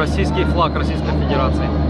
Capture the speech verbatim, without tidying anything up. Российский флаг Российской Федерации.